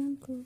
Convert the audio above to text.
Bianco.